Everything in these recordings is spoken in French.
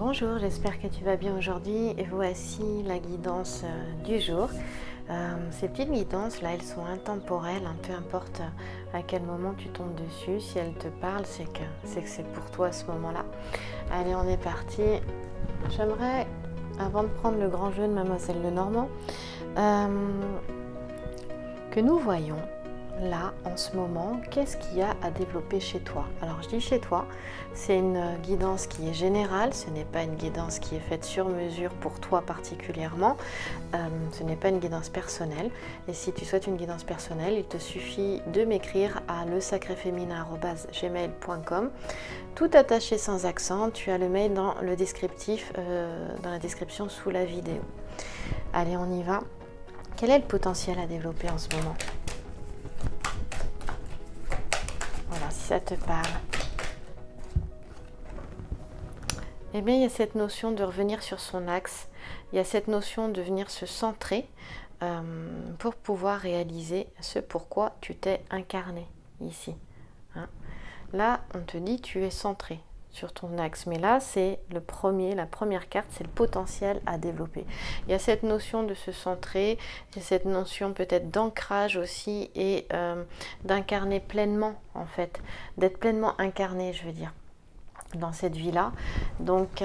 Bonjour, j'espère que tu vas bien aujourd'hui et voici la guidance du jour. Ces petites guidances là, elles sont intemporelles, hein, peu importe à quel moment tu tombes dessus, si elles te parlent, c'est que c'est pour toi à ce moment-là. Allez, on est parti. J'aimerais, avant de prendre le grand jeu de Mademoiselle Lenormand, que nous voyons là en ce moment qu'est-ce qu'il y a à développer chez toi. Alors je dis chez toi, c'est une guidance qui est générale, ce n'est pas une guidance qui est faite sur mesure pour toi particulièrement, ce n'est pas une guidance personnelle. Et si tu souhaites une guidance personnelle, il te suffit de m'écrire à lesacréféminin.com, tout attaché sans accent. Tu as le mail dans le descriptif, dans la description sous la vidéo. Allez, on y va. Quel est le potentiel à développer en ce moment? Voilà, si ça te parle. Eh bien, il y a cette notion de revenir sur son axe. Il y a cette notion de venir se centrer pour pouvoir réaliser ce pourquoi tu t'es incarné ici. Hein? Là, on te dit tu es centré sur ton axe, mais là c'est la première carte, c'est le potentiel à développer. Il y a cette notion de se centrer, il y a cette notion peut-être d'ancrage aussi et d'incarner pleinement, en fait, d'être pleinement incarné, je veux dire, dans cette vie-là. Donc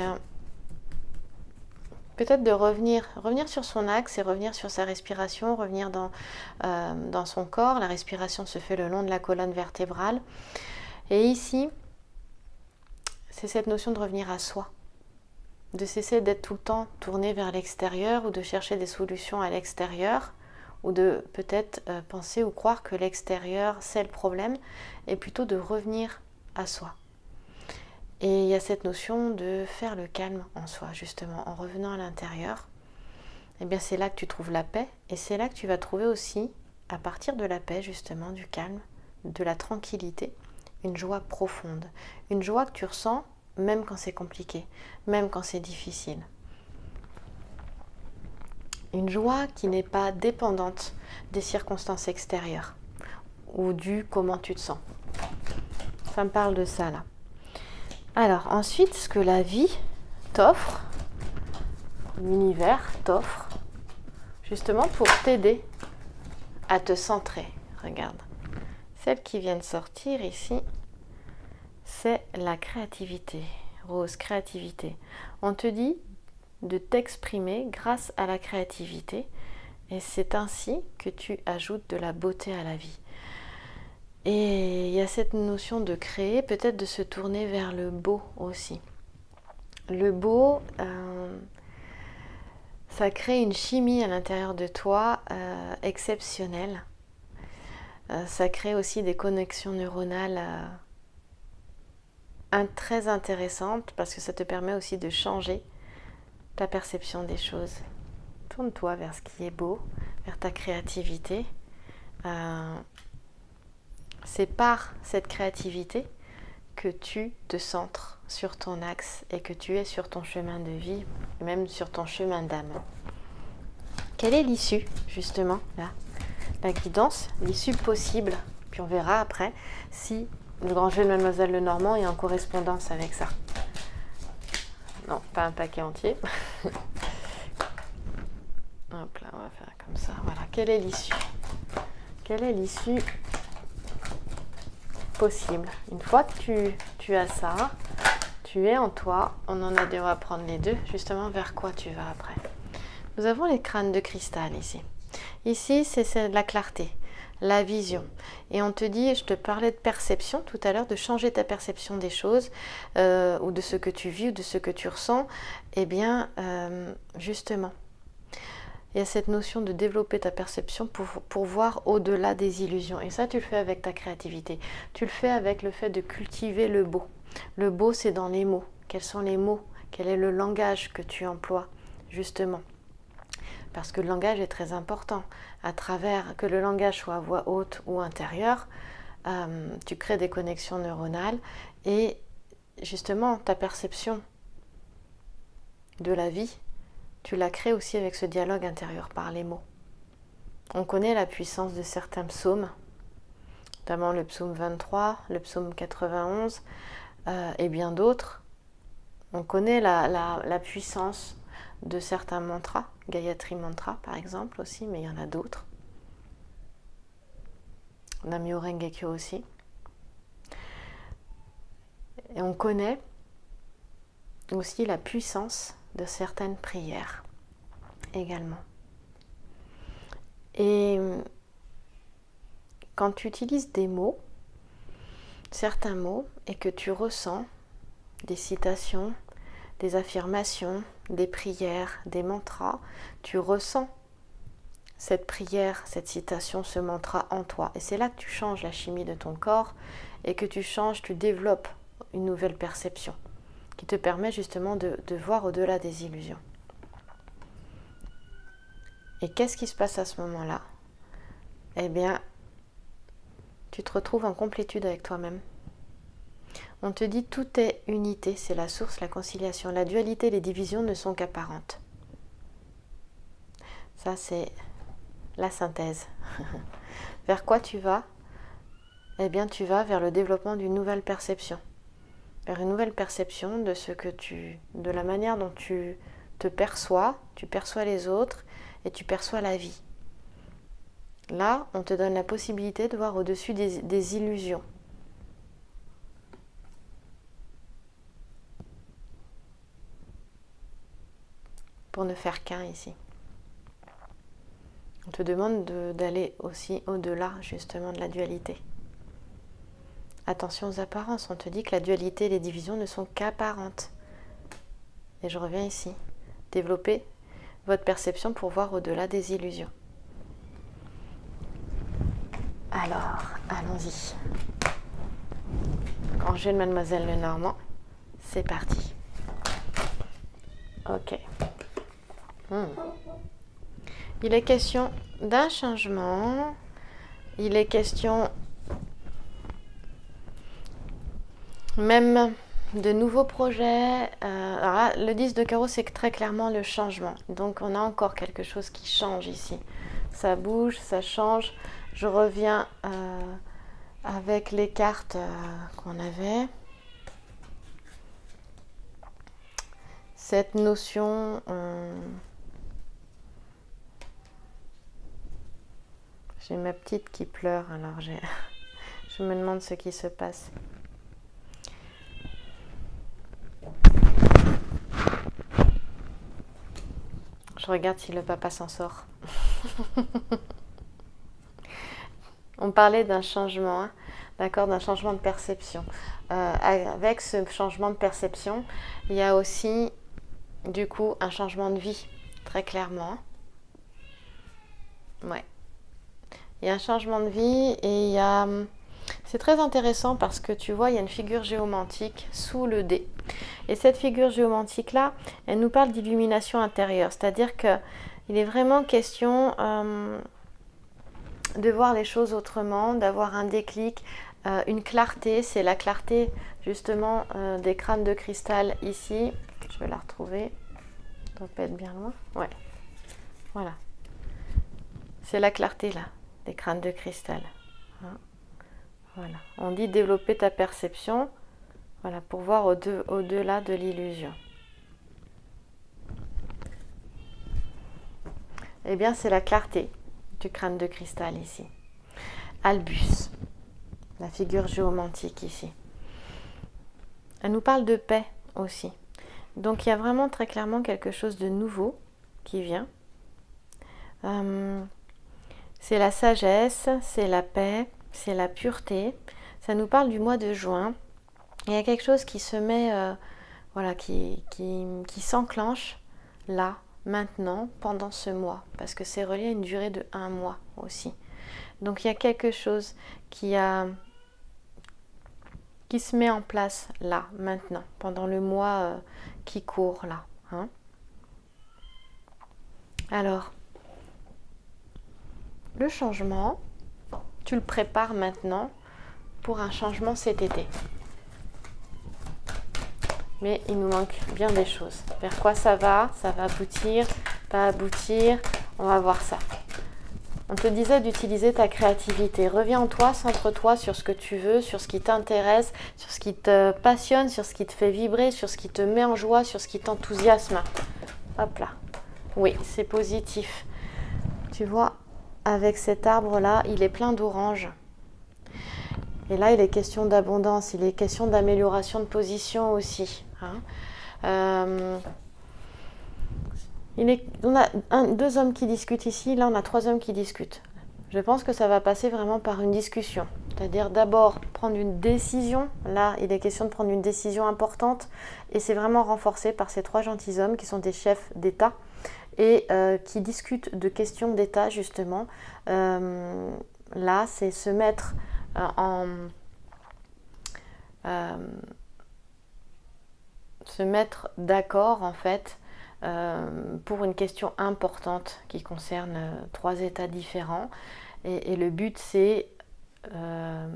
peut-être de revenir sur son axe et revenir sur sa respiration, revenir dans son corps. La respiration se fait le long de la colonne vertébrale et ici, c'est cette notion de revenir à soi, de cesser d'être tout le temps tourné vers l'extérieur ou de chercher des solutions à l'extérieur ou de peut-être penser ou croire que l'extérieur c'est le problème, et plutôt de revenir à soi. Et il y a cette notion de faire le calme en soi, justement, en revenant à l'intérieur. Et bien c'est là que tu trouves la paix et c'est là que tu vas trouver aussi, à partir de la paix justement, du calme, de la tranquillité, une joie profonde, une joie que tu ressens même quand c'est compliqué, même quand c'est difficile. Une joie qui n'est pas dépendante des circonstances extérieures ou du comment tu te sens. Ça me parle de ça là. Alors ensuite, ce que la vie t'offre, l'univers t'offre, justement pour t'aider à te centrer. Regarde. Celle qui vient de sortir ici, c'est la créativité. Rose, créativité. On te dit de t'exprimer grâce à la créativité. Et c'est ainsi que tu ajoutes de la beauté à la vie. Et il y a cette notion de créer, peut-être de se tourner vers le beau aussi. Le beau, ça crée une chimie à l'intérieur de toi exceptionnelle. Ça crée aussi des connexions neuronales très intéressantes, parce que ça te permet aussi de changer ta perception des choses. Tourne-toi vers ce qui est beau, vers ta créativité. C'est par cette créativité que tu te centres sur ton axe et que tu es sur ton chemin de vie, même sur ton chemin d'âme. Quelle est l'issue, justement, là ? La guidance, l'issue possible, puis on verra après si le grand jeu de Mademoiselle Lenormand est en correspondance avec ça. Non, pas un paquet entier. Hop là, on va faire comme ça. Voilà, quelle est l'issue? Quelle est l'issue possible? Une fois que tu as ça, tu es en toi, on va prendre les deux, justement vers quoi tu vas après. Nous avons les crânes de cristal ici. Ici, c'est la clarté, la vision. Et on te dit, je te parlais de perception tout à l'heure, de changer ta perception des choses, ou de ce que tu vis, ou de ce que tu ressens. Eh bien, justement, il y a cette notion de développer ta perception pour voir au-delà des illusions. Et ça, tu le fais avec ta créativité. Tu le fais avec le fait de cultiver le beau. Le beau, c'est dans les mots. Quels sont les mots? Quel est le langage que tu emploies, justement? Parce que le langage est très important. À travers, que le langage soit à voix haute ou intérieure, tu crées des connexions neuronales et justement ta perception de la vie, tu la crées aussi avec ce dialogue intérieur par les mots. On connaît la puissance de certains psaumes, notamment le psaume 23, le psaume 91 et bien d'autres. On connaît la puissance de certains mantras, Gayatri Mantra par exemple aussi, mais il y en a d'autres. Nam Myoho Renge Kyo aussi. Et on connaît aussi la puissance de certaines prières également. Et quand tu utilises des mots, certains mots, et que tu ressens des citations, des affirmations, des prières, des mantras, tu ressens cette prière, cette citation, ce mantra en toi. Et c'est là que tu changes la chimie de ton corps et que tu développes une nouvelle perception qui te permet justement de voir au-delà des illusions. Et qu'est-ce qui se passe à ce moment-là? Eh bien, tu te retrouves en complétude avec toi-même. On te dit tout est unité, c'est la source, la conciliation. La dualité, les divisions ne sont qu'apparentes. Ça, c'est la synthèse. Vers quoi tu vas? Eh bien, tu vas vers le développement d'une nouvelle perception. Vers une nouvelle perception de ce que de la manière dont tu te perçois, tu perçois les autres et tu perçois la vie. Là, on te donne la possibilité de voir au-dessus des illusions. Pour ne faire qu'un ici. On te demande d'aller aussi au-delà justement de la dualité. Attention aux apparences, on te dit que la dualité et les divisions ne sont qu'apparentes. Et je reviens ici. Développez votre perception pour voir au-delà des illusions. Alors, allons-y. En jeu de Mademoiselle Lenormand, c'est parti. Ok. Il est question d'un changement. Il est question même de nouveaux projets. Alors là, le 10 de carreau, c'est très clairement le changement. Donc on a encore quelque chose qui change ici. Ça bouge, ça change. Je reviens avec les cartes qu'on avait. Cette notion... J'ai ma petite qui pleure, alors je me demande ce qui se passe. Je regarde si le papa s'en sort. On parlait d'un changement, hein, d'accord, d'un changement de perception. Avec ce changement de perception, il y a aussi, du coup, un changement de vie, très clairement. Ouais. Il y a un changement de vie et il y a... C'est très intéressant parce que tu vois, il y a une figure géomantique sous le dé. Et cette figure géomantique-là, elle nous parle d'illumination intérieure. C'est-à-dire qu'il est vraiment question... de voir les choses autrement, d'avoir un déclic, une clarté. C'est la clarté justement des crânes de cristal ici. Je vais la retrouver. Ça doit pas être bien loin. Ouais. Voilà. C'est la clarté là, des crânes de cristal. Hein? Voilà. On dit développer ta perception, voilà, pour voir au-delà de l'illusion. Eh bien, c'est la clarté du crâne de cristal ici. Albus, la figure géomantique ici. Elle nous parle de paix aussi. Donc il y a vraiment très clairement quelque chose de nouveau qui vient. C'est la sagesse, c'est la paix, c'est la pureté. Ça nous parle du mois de juin. Il y a quelque chose qui se met, voilà, qui s'enclenche là, maintenant, pendant ce mois, parce que c'est relié à une durée de 1 mois aussi. Donc il y a quelque chose qui se met en place là, maintenant, pendant le mois qui court là. Hein. Alors, le changement, tu le prépares maintenant pour un changement cet été. Mais il nous manque bien des choses. Vers quoi ça va aboutir, pas aboutir, on va voir ça. On te disait d'utiliser ta créativité. Reviens en toi, centre-toi sur ce que tu veux, sur ce qui t'intéresse, sur ce qui te passionne, sur ce qui te fait vibrer, sur ce qui te met en joie, sur ce qui t'enthousiasme. Hop là. Oui, c'est positif. Tu vois, avec cet arbre-là, il est plein d'oranges. Et là, il est question d'abondance, il est question d'amélioration de position aussi. Hein. On a deux hommes qui discutent ici, là on a trois hommes qui discutent. Je pense que ça va passer vraiment par une discussion. C'est-à-dire d'abord prendre une décision. Là, il est question de prendre une décision importante. Et c'est vraiment renforcé par ces trois gentilshommes qui sont des chefs d'État et qui discutent de questions d'État justement. Là, c'est se mettre d'accord en fait pour une question importante qui concerne trois états différents et le but c'est de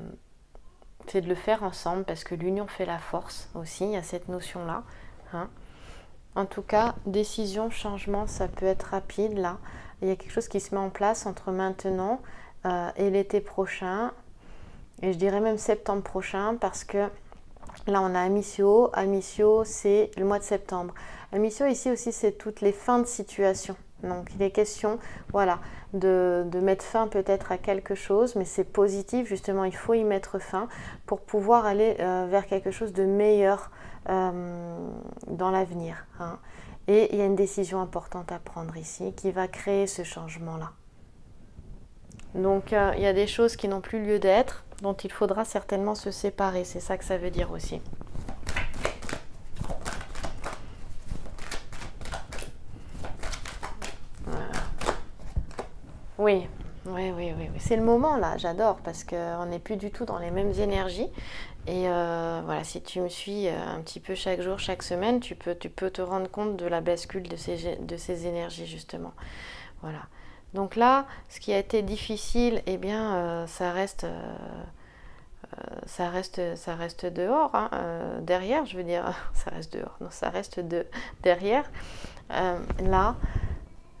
le faire ensemble parce que l'union fait la force aussi, il y a cette notion là hein. En tout cas décision, changement, ça peut être rapide là, il y a quelque chose qui se met en place entre maintenant et l'été prochain. Et je dirais même septembre prochain parce que là on a Amisio. Amisio c'est le mois de septembre. Amisio ici aussi c'est toutes les fins de situation. Donc il est question voilà, de mettre fin peut-être à quelque chose, mais c'est positif justement, il faut y mettre fin pour pouvoir aller vers quelque chose de meilleur dans l'avenir. Hein. Et il y a une décision importante à prendre ici qui va créer ce changement-là. Donc il y a des choses qui n'ont plus lieu d'être, dont il faudra certainement se séparer, c'est ça que ça veut dire aussi. Oui, oui, oui, oui, oui. C'est le moment là, j'adore, parce qu'on n'est plus du tout dans les mêmes énergies. Et voilà, si tu me suis un petit peu chaque jour, chaque semaine, tu peux te rendre compte de la bascule de ces énergies justement. Voilà. Donc là, ce qui a été difficile, eh bien, ça reste dehors, hein, derrière, je veux dire, ça reste dehors, non, ça reste derrière. Là,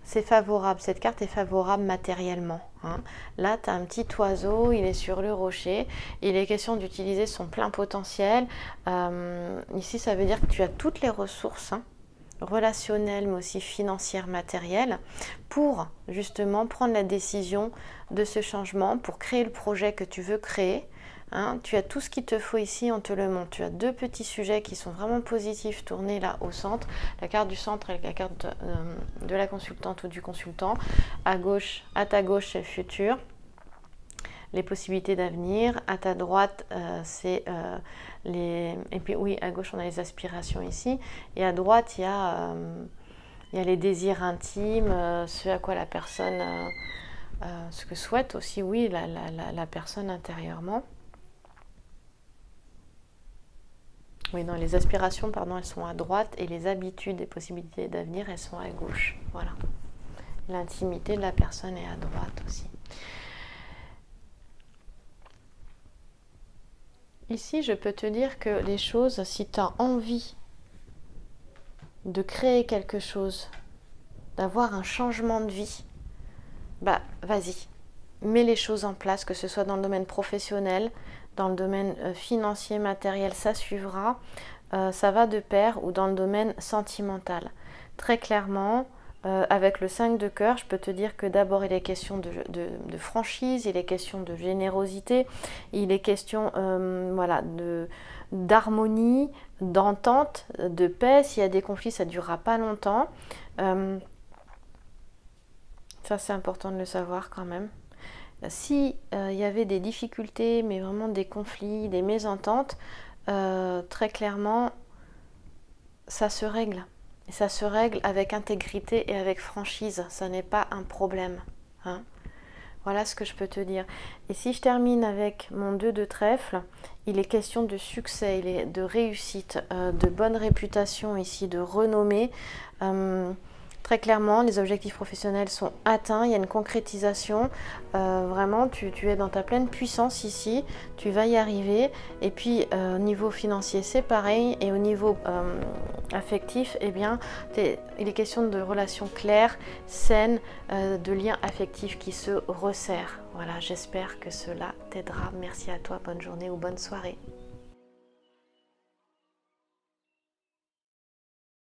c'est favorable, cette carte est favorable matériellement. Hein. Là, tu as un petit oiseau, il est sur le rocher, il est question d'utiliser son plein potentiel. Ici, ça veut dire que tu as toutes les ressources, hein, relationnelle mais aussi financière, matérielle, pour justement prendre la décision de ce changement, pour créer le projet que tu veux créer. Hein, tu as tout ce qu'il te faut ici, on te le montre. Tu as deux petits sujets qui sont vraiment positifs, tournés là au centre. La carte du centre et la carte de la consultante ou du consultant. À gauche, à ta gauche, c'est le futur, les possibilités d'avenir. À ta droite, c'est les... Et puis oui, à gauche, on a les aspirations ici. Et à droite, il y a les désirs intimes, ce à quoi la personne... ce que souhaite aussi, oui, la personne intérieurement. Oui, non, les aspirations, pardon, elles sont à droite. Et les habitudes et possibilités d'avenir, elles sont à gauche. Voilà. L'intimité de la personne est à droite aussi. Ici, je peux te dire que les choses, si tu as envie de créer quelque chose, d'avoir un changement de vie, bah vas-y, mets les choses en place, que ce soit dans le domaine professionnel, dans le domaine financier, matériel, ça suivra, ça va de pair, ou dans le domaine sentimental. Très clairement, avec le 5 de cœur, je peux te dire que d'abord il est question de franchise, il est question de générosité, il est question voilà, d'harmonie, d'entente, de paix. S'il y a des conflits, ça ne durera pas longtemps. Ça c'est important de le savoir quand même. S'il y avait des difficultés, mais vraiment des conflits, des mésententes, très clairement, ça se règle. Et ça se règle avec intégrité et avec franchise, ça n'est pas un problème. Hein. Voilà ce que je peux te dire. Et si je termine avec mon 2 de trèfle, il est question de succès, il est de réussite, de bonne réputation ici, de renommée. Très clairement, les objectifs professionnels sont atteints, il y a une concrétisation, vraiment tu es dans ta pleine puissance ici, tu vas y arriver. Et puis au niveau financier c'est pareil, et au niveau affectif, eh bien, il est question de relations claires, saines, de liens affectifs qui se resserrent. Voilà, j'espère que cela t'aidera. Merci à toi, bonne journée ou bonne soirée.